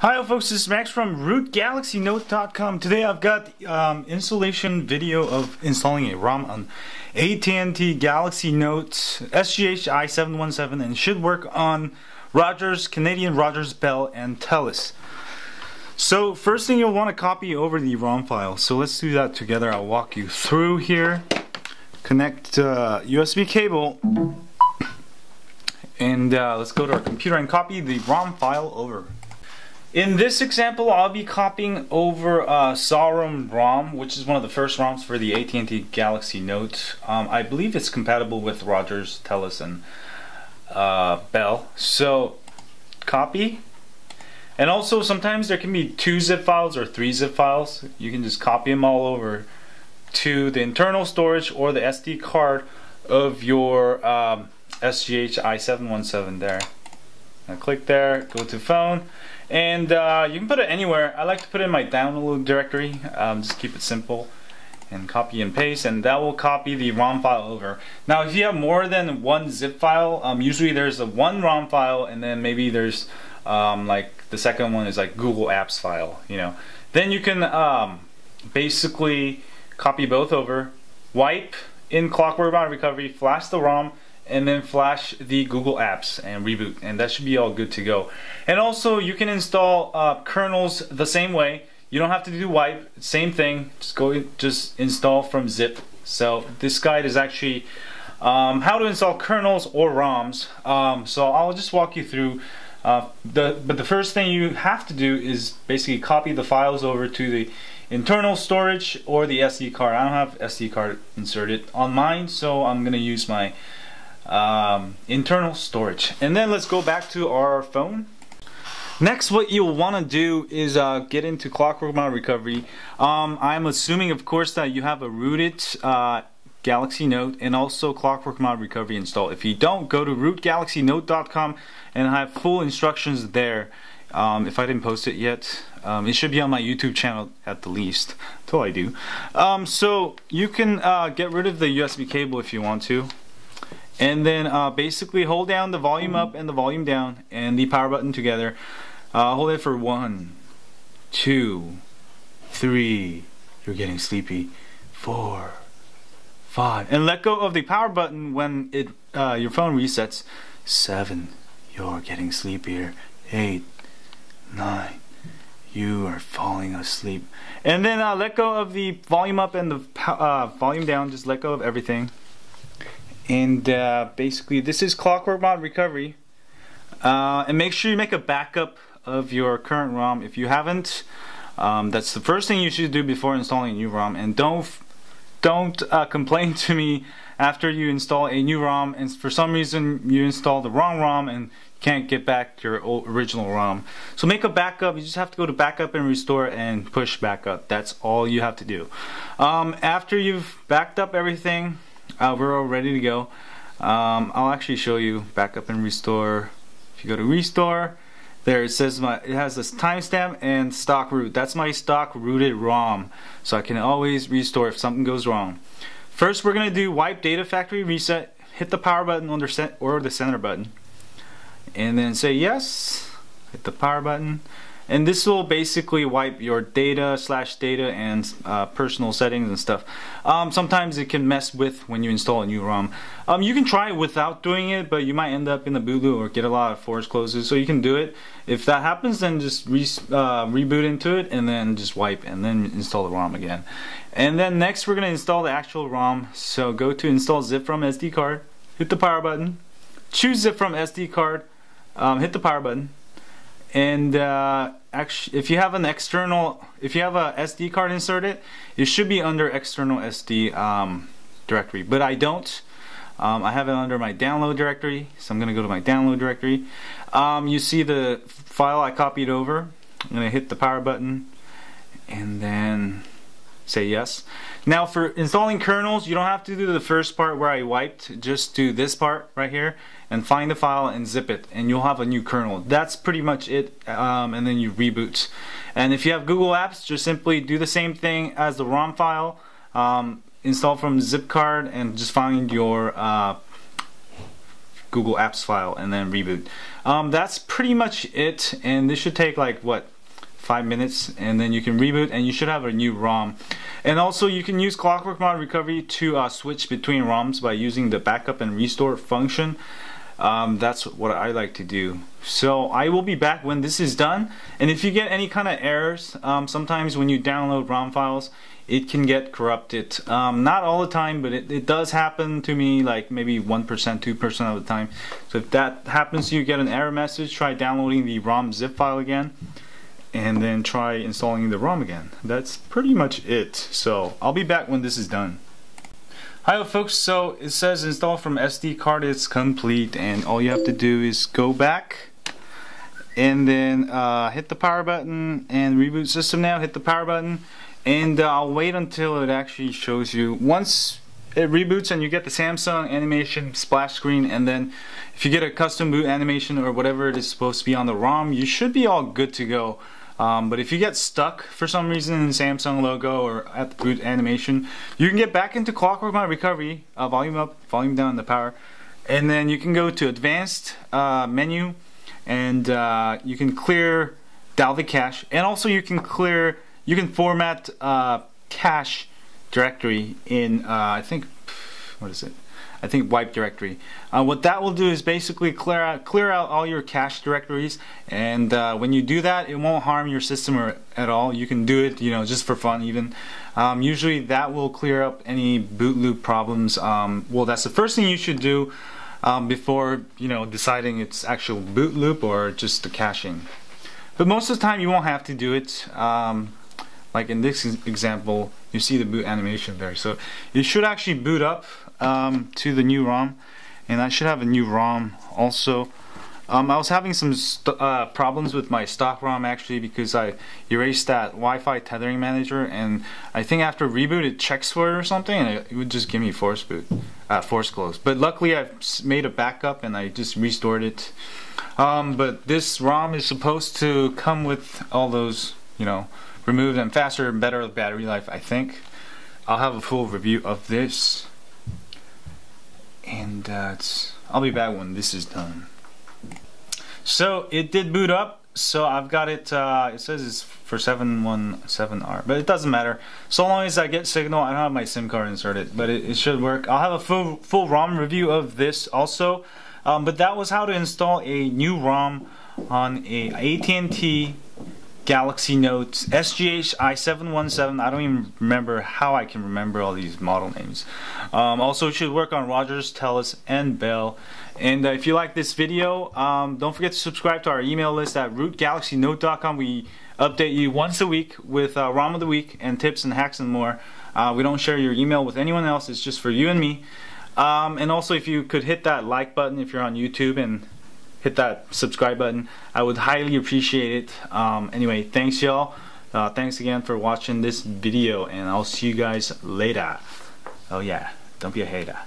Hi folks, this is Max from RootGalaxyNote.com. Today I've got installation video of installing a ROM on AT&T Galaxy Note SGH-I717, and should work on Rogers, Canadian Rogers, Bell, and Telus. So first thing you'll want to copy over the ROM file. So let's do that together. I'll walk you through here. Connect USB cable and let's go to our computer and copy the ROM file over. In this example, I'll be copying over Saurum ROM, which is one of the first ROMs for the AT&T Galaxy Note. I believe it's compatible with Rogers, Telus, and Bell. So, copy. And also, sometimes there can be 2 zip files or 3 zip files. You can just copy them all over to the internal storage or the SD card of your SGH-I717 there. Now click there, go to phone, and you can put it anywhere. I like to put it in my download directory, just keep it simple, and copy and paste, and that will copy the ROM file over. Now if you have more than 1 zip file, usually there's a 1 ROM file, and then maybe there's like the second one is like Google Apps file, you know. Then you can basically copy both over, wipe in Clockwork Mod Recovery, flash the ROM, and then flash the Google Apps and reboot, and that should be all good to go. And also you can install kernels the same way. You don't have to do wipe, same thing, just install from zip. So this guide is actually how to install kernels or ROMs. So I'll just walk you through. But the first thing you have to do is basically copy the files over to the internal storage or the SD card. I don't have SD card inserted on mine, so I'm gonna use my internal storage. And then let's go back to our phone. Next, what you'll want to do is get into Clockwork Mod Recovery. I'm assuming, of course, that you have a rooted Galaxy Note and also Clockwork Mod Recovery installed. If you don't, go to rootgalaxynote.com and I have full instructions there. If I didn't post it yet, it should be on my YouTube channel at the least, until I do. So you can get rid of the USB cable if you want to. And then basically hold down the volume up and the volume down and the power button together. Hold it for 1, 2, 3, you're getting sleepy, 4, 5, and let go of the power button when it your phone resets, 7, you're getting sleepier, 8, 9, you are falling asleep. And then let go of the volume up and the volume down, just let go of everything. And basically this is Clockwork Mod Recovery, and make sure you make a backup of your current ROM if you haven't. That's the first thing you should do before installing a new ROM, and don't complain to me after you install a new ROM and for some reason you install the wrong ROM and can't get back your original ROM. So make a backup. You just have to go to backup and restore and push backup. That's all you have to do. After you've backed up everything, we're all ready to go. I'll actually show you backup and restore. If you go to restore, there it says it has this timestamp and stock root. That's my stock rooted ROM, so I can always restore if something goes wrong. First, we're gonna do wipe data factory reset. Hit the power button or the center button, and then say yes. Hit the power button, and this will basically wipe your data, slash data, and personal settings and stuff. Sometimes it can mess with when you install a new ROM. You can try it without doing it, but you might end up in the boot loop or get a lot of force closes, so you can do it. If that happens, then just reboot into it and then just wipe and then install the ROM again. And then next we're gonna install the actual ROM. So go to install zip from SD card, hit the power button, choose zip from SD card, hit the power button. And actually, if you have an external, if you have a SD card inserted, it should be under external SD directory. But I don't. I have it under my download directory, so I'm gonna go to my download directory. You see the file I copied over. I'm gonna hit the power button, and then say yes. Now for installing kernels, you don't have to do the first part where I wiped, just do this part right here and find the file and zip it, and you'll have a new kernel. That's pretty much it, and then you reboot. And if you have Google Apps, just simply do the same thing as the ROM file, install from zip card, and just find your Google Apps file and then reboot. That's pretty much it, and this should take like, what, 5 minutes, and then you can reboot and you should have a new ROM. And also you can use Clockwork Mod Recovery to switch between ROMs by using the backup and restore function. That's what I like to do. So I will be back when this is done, and if you get any kind of errors, sometimes when you download ROM files it can get corrupted. Not all the time, but it does happen to me, like maybe 1%, 2% of the time. So if that happens to you, get an error message, try downloading the ROM zip file again, and then try installing the ROM again. That's pretty much it. So I'll be back when this is done. Hi folks, so it says install from SD card is complete, and all you have to do is go back and then hit the power button and reboot system now. Hit the power button, and I'll wait until it actually shows you. Once it reboots and you get the Samsung animation splash screen, and then if you get a custom boot animation or whatever it is supposed to be on the ROM, you should be all good to go. But if you get stuck for some reason in the Samsung logo or at the boot animation, you can get back into Clockwork Mod Recovery, volume up, volume down, the power, and then you can go to advanced menu, and you can clear dial the cache, and also you can format cache directory in I think, what is it? I think wipe directory. What that will do is basically clear out all your cache directories, and when you do that, it won't harm your system at all. You can do it, you know, just for fun even. Usually that will clear up any boot loop problems. Well, that's the first thing you should do before, you know, deciding it's actual boot loop or just the caching. But most of the time you won't have to do it. Like in this example, you see the boot animation there, so it should actually boot up to the new ROM, and I should have a new ROM also. I was having some problems with my stock ROM actually, because I erased that Wi-Fi tethering manager, and I think after reboot it checks for it or something, and it would just give me force boot, force close. But luckily I've made a backup and I just restored it. But this ROM is supposed to come with all those, you know, remove them faster and better battery life, I think. I'll have a full review of this, and I'll be back when this is done. So it did boot up, so I've got it, it says it's for 717R, but it doesn't matter. So long as I get signal, I don't have my SIM card inserted, but it should work. I'll have a full ROM review of this also, but that was how to install a new ROM on a AT&T Galaxy Note SGH-I717. I don't even remember how I can remember all these model names. Also, it should work on Rogers, Telus, and Bell. And if you like this video, don't forget to subscribe to our email list at RootGalaxyNote.com. We update you once a week with ROM of the Week and tips and hacks and more. We don't share your email with anyone else. It's just for you and me. And also, if you could hit that like button if you're on YouTube, and hit that subscribe button, I would highly appreciate it. Anyway, thanks y'all, thanks again for watching this video, and I'll see you guys later. Oh yeah, don't be a hater.